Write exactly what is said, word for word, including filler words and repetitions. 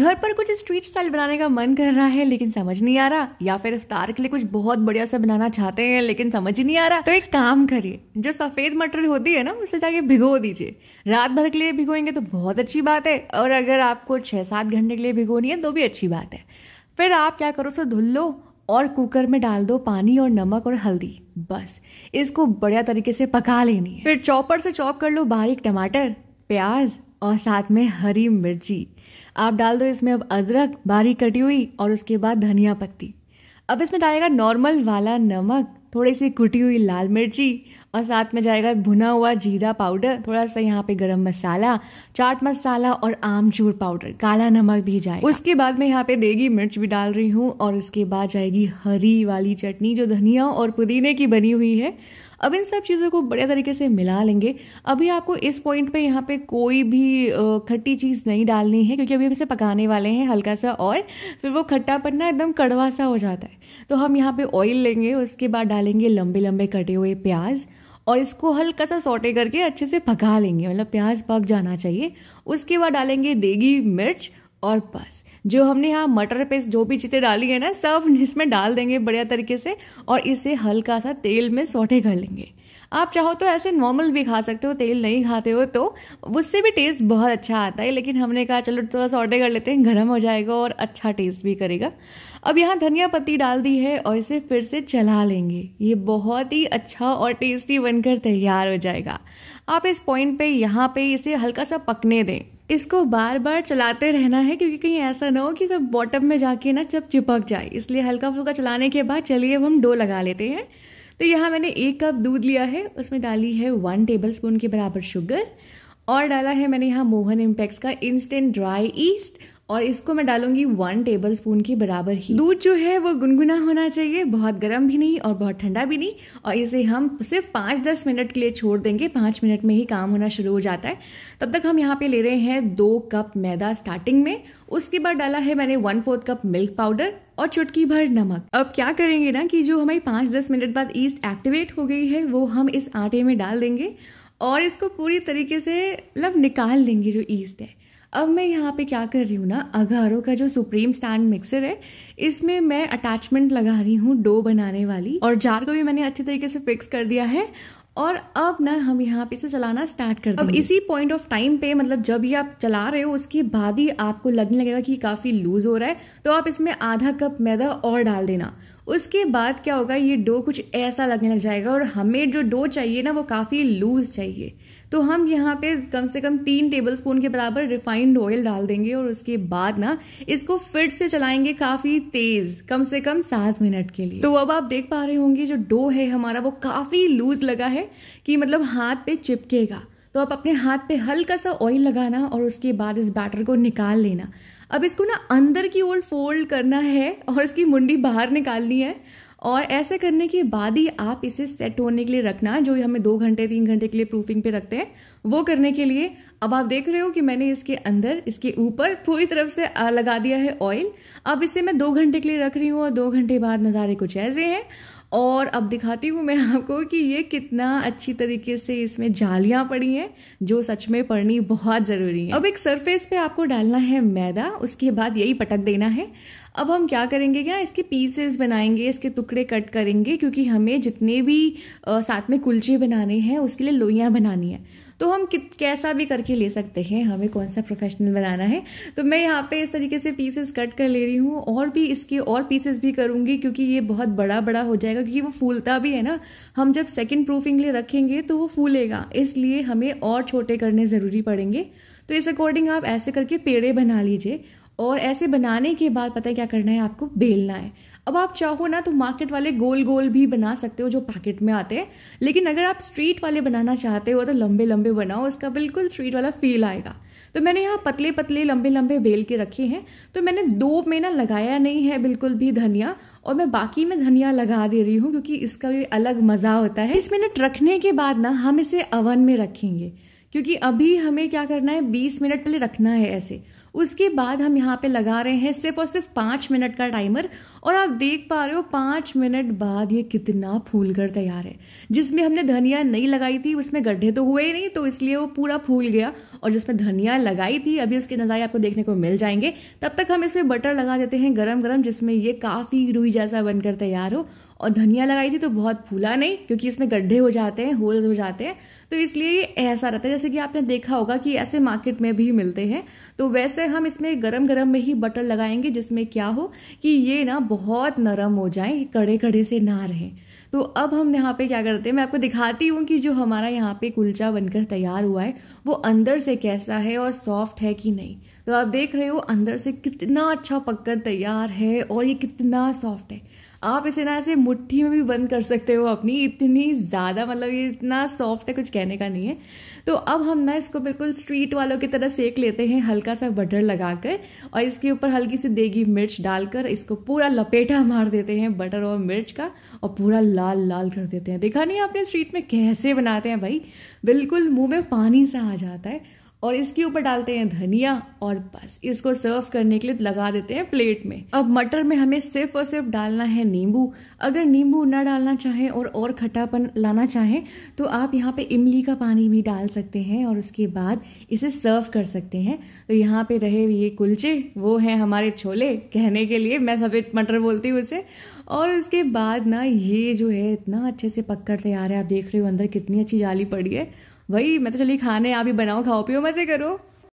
घर पर कुछ स्ट्रीट स्टाइल बनाने का मन कर रहा है लेकिन समझ नहीं आ रहा, या फिर इफ्तार के लिए कुछ बहुत बढ़िया सा बनाना चाहते हैं लेकिन समझ ही नहीं आ रहा, तो एक काम करिए, जो सफेद मटर होती है ना उसे जाके भिगो दीजिए। रात भर के लिए भिगोएंगे तो बहुत अच्छी बात है, और अगर आपको छः सात घंटे के लिए भिगोनी है तो भी अच्छी बात है। फिर आप क्या करो, उसे धुल लो और कुकर में डाल दो पानी और नमक और हल्दी, बस इसको बढ़िया तरीके से पका लेनी है। फिर चॉपर से चॉप कर लो बारीक टमाटर, प्याज और साथ में हरी मिर्ची आप डाल दो। इसमें अब अदरक बारीक कटी हुई और उसके बाद धनिया पत्ती। अब इसमें डालेगा नॉर्मल वाला नमक, थोड़ी सी कुटी हुई लाल मिर्ची और साथ में जाएगा भुना हुआ जीरा पाउडर, थोड़ा सा यहाँ पे गरम मसाला, चाट मसाला और आमचूर पाउडर, काला नमक भी जाएगा। उसके बाद मैं यहाँ पे देगी मिर्च भी डाल रही हूँ और उसके बाद जाएगी हरी वाली चटनी जो धनिया और पुदीने की बनी हुई है। अब इन सब चीज़ों को बढ़िया तरीके से मिला लेंगे। अभी आपको इस पॉइंट पे यहाँ पे कोई भी खट्टी चीज़ नहीं डालनी है क्योंकि अभी हम इसे पकाने वाले हैं हल्का सा, और फिर वो खट्टापन ना एकदम कड़वा सा हो जाता है। तो हम यहाँ पे ऑयल लेंगे, उसके बाद डालेंगे लंबे लंबे कटे हुए प्याज और इसको हल्का सा सौटे करके अच्छे से पका लेंगे, मतलब प्याज पक जाना चाहिए। उसके बाद डालेंगे देगी मिर्च और बस जो हमने यहाँ मटर पेस्ट जो भी चीज़ें डाली है ना सब इसमें डाल देंगे बढ़िया तरीके से, और इसे हल्का सा तेल में सौटे कर लेंगे। आप चाहो तो ऐसे नॉर्मल भी खा सकते हो, तेल नहीं खाते हो तो उससे भी टेस्ट बहुत अच्छा आता है, लेकिन हमने कहा चलो थोड़ा सौटे कर लेते हैं, गर्म हो जाएगा और अच्छा टेस्ट भी करेगा। अब यहाँ धनिया पत्ती डाल दी है और इसे फिर से चला लेंगे, ये बहुत ही अच्छा और टेस्टी बनकर तैयार हो जाएगा। आप इस पॉइंट पे यहाँ पे इसे हल्का सा पकने दें, इसको बार बार चलाते रहना है क्योंकि कहीं ऐसा ना हो कि सब बॉटम में जाके ना जब चिपक जाए, इसलिए हल्का फुल्का चलाने के बाद चलिए अब हम डो लगा लेते हैं। तो यहाँ मैंने एक कप दूध लिया है, उसमें डाली है वन टेबलस्पून के बराबर शुगर और डाला है मैंने यहाँ मोहन इम्पेक्स का इंस्टेंट ड्राई ईस्ट और इसको मैं डालूंगी वन टेबलस्पून के बराबर ही। दूध जो है वो गुनगुना होना चाहिए, बहुत गर्म भी नहीं और बहुत ठंडा भी नहीं, और इसे हम सिर्फ पाँच दस मिनट के लिए छोड़ देंगे, पाँच मिनट में ही काम होना शुरू हो जाता है। तब तक हम यहाँ पे ले रहे हैं दो कप मैदा स्टार्टिंग में, उसके बाद डाला है मैंने one fourth cup milk powder और चुटकी भर नमक। अब क्या करेंगे ना कि जो हमारी पाँच दस मिनट बाद ईस्ट एक्टिवेट हो गई है वो हम इस आटे में डाल देंगे और इसको पूरी तरीके से मतलब निकाल देंगे जो ईस्ट है। अब मैं यहाँ पे क्या कर रही हूँ ना, अगारो का जो सुप्रीम स्टैंड मिक्सर है इसमें मैं अटैचमेंट लगा रही हूँ डो बनाने वाली, और जार को भी मैंने अच्छे तरीके से फिक्स कर दिया है। और अब ना हम यहाँ पे इसे चलाना स्टार्ट कर देंगे। अब इसी पॉइंट ऑफ टाइम पे मतलब जब ये आप चला रहे हो उसके बाद ही आपको लगने लगेगा कि काफ़ी लूज हो रहा है, तो आप इसमें आधा कप मैदा और डाल देना। उसके बाद क्या होगा, ये डो कुछ ऐसा लगने लग जाएगा, और हमें जो डो चाहिए ना वो काफ़ी लूज चाहिए, तो हम यहाँ पे कम से कम तीन टेबलस्पून के बराबर रिफाइंड ऑयल डाल देंगे और उसके बाद ना इसको फिर से चलाएंगे काफ़ी तेज़, कम से कम सात मिनट के लिए। तो अब आप देख पा रहे होंगे जो डो है हमारा वो काफ़ी लूज लगा है कि मतलब हाथ पे चिपकेगा, तो आप अपने हाथ पे हल्का सा ऑयल लगाना और उसके बाद इस बैटर को निकाल लेना। अब इसको ना अंदर की ओर फोल्ड करना है और इसकी मुंडी बाहर निकालनी है, और ऐसे करने के बाद ही आप इसे सेट होने के लिए रखना, जो हमें दो घंटे तीन घंटे के लिए प्रूफिंग पे रखते हैं वो करने के लिए। अब आप देख रहे हो कि मैंने इसके अंदर इसके ऊपर पूरी तरफ से लगा दिया है ऑयल। अब इसे मैं दो घंटे के लिए रख रही हूँ और दो घंटे बाद नज़ारे कुछ ऐसे हैं, और अब दिखाती हूँ मैं आपको कि ये कितना अच्छी तरीके से इसमें जालियाँ पड़ी हैं जो सच में पड़नी बहुत ज़रूरी है। अब एक सरफेस पे आपको डालना है मैदा, उसके बाद यही पटक देना है। अब हम क्या करेंगे क्या, इसके पीसेस बनाएंगे, इसके टुकड़े कट करेंगे, क्योंकि हमें जितने भी आ, साथ में कुलचे बनाने हैं उसके लिए लोइयाँ बनानी है, तो हम कित कैसा भी करके ले सकते हैं, हमें कौन सा प्रोफेशनल बनाना है। तो मैं यहाँ पे इस तरीके से पीसेस कट कर ले रही हूँ, और भी इसके और पीसेस भी करूँगी क्योंकि ये बहुत बड़ा बड़ा हो जाएगा, क्योंकि वो फूलता भी है ना, हम जब सेकंड प्रूफिंग लिए रखेंगे तो वो फूलेगा, इसलिए हमें और छोटे करने ज़रूरी पड़ेंगे। तो इस अकॉर्डिंग आप ऐसे करके पेड़े बना लीजिए, और ऐसे बनाने के बाद पता है क्या करना है, आपको बेलना है। अब आप चाहो ना तो मार्केट वाले गोल गोल भी बना सकते हो जो पैकेट में आते हैं, लेकिन अगर आप स्ट्रीट वाले बनाना चाहते हो तो लंबे लंबे बनाओ, इसका बिल्कुल स्ट्रीट वाला फील आएगा। तो मैंने यहाँ पतले पतले लंबे लंबे बेल के रखे हैं। तो मैंने दो में ना लगाया नहीं है बिल्कुल भी धनिया, और मैं बाकी में धनिया लगा दे रही हूँ क्योंकि इसका भी अलग मज़ा होता है। बीस मिनट रखने के बाद ना हम इसे अवन में रखेंगे, क्योंकि अभी हमें क्या करना है बीस मिनट पहले रखना है ऐसे। उसके बाद हम यहाँ पे लगा रहे हैं सिर्फ और सिर्फ पाँच मिनट का टाइमर, और आप देख पा रहे हो पाँच मिनट बाद ये कितना फूल कर तैयार है। जिसमें हमने धनिया नहीं लगाई थी उसमें गड्ढे तो हुए ही नहीं, तो इसलिए वो पूरा फूल गया, और जिसमें धनिया लगाई थी अभी उसके नज़ारे आपको देखने को मिल जाएंगे। तब तक हम इसमें बटर लगा देते हैं गरम गरम, जिसमें ये काफ़ी रुई जैसा बनकर तैयार हो। और धनिया लगाई थी तो बहुत फूला नहीं, क्योंकि इसमें गड्ढे हो जाते हैं, होल्स हो जाते हैं, तो इसलिए ये ऐसा रहता है। जैसे कि आपने देखा होगा कि ऐसे मार्केट में भी मिलते हैं, तो वैसे हम इसमें गरम गरम में ही बटर लगाएंगे, जिसमें क्या हो कि ये ना बहुत नरम हो जाए, कड़े कड़े से ना रहे। तो अब हम यहाँ पे क्या करते हैं, मैं आपको दिखाती हूँ कि जो हमारा यहाँ पे कुलचा बनकर तैयार हुआ है वो अंदर से कैसा है और सॉफ्ट है कि नहीं। तो आप देख रहे हो अंदर से कितना अच्छा पककर तैयार है और ये कितना सॉफ्ट है। आप इसे ना ऐसे मुट्ठी में भी बंद कर सकते हो अपनी, इतनी ज़्यादा, मतलब ये इतना सॉफ्ट है, कुछ कहने का नहीं है। तो अब हम ना इसको बिल्कुल स्ट्रीट वालों की तरह सेक लेते हैं, हल्का सा बटर लगाकर और इसके ऊपर हल्की सी देगी मिर्च डालकर इसको पूरा लपेटा मार देते हैं बटर और मिर्च का, और पूरा लाल लाल कर देते हैं। देखा नहीं आपने स्ट्रीट में कैसे बनाते हैं भाई, बिल्कुल मुँह में पानी सा आ जाता है। और इसके ऊपर डालते हैं धनिया और बस इसको सर्व करने के लिए लगा देते हैं प्लेट में। अब मटर में हमें सिर्फ और सिर्फ डालना है नींबू। अगर नींबू ना डालना चाहें और और खट्टापन लाना चाहें तो आप यहाँ पे इमली का पानी भी डाल सकते हैं, और उसके बाद इसे सर्व कर सकते हैं। तो यहाँ पे रहे ये कुलचे, वो हैं हमारे छोले, कहने के लिए मैं सफ़ेद मटर बोलती हूँ उसे। और उसके बाद ना ये जो है इतना अच्छे से पककर तैयार है। आप देख रहे हो अंदर कितनी अच्छी जाली पड़ी है भाई। मैं तो चलिए खाने, आप ही बनाओ, खाओ पियो, मज़े करो।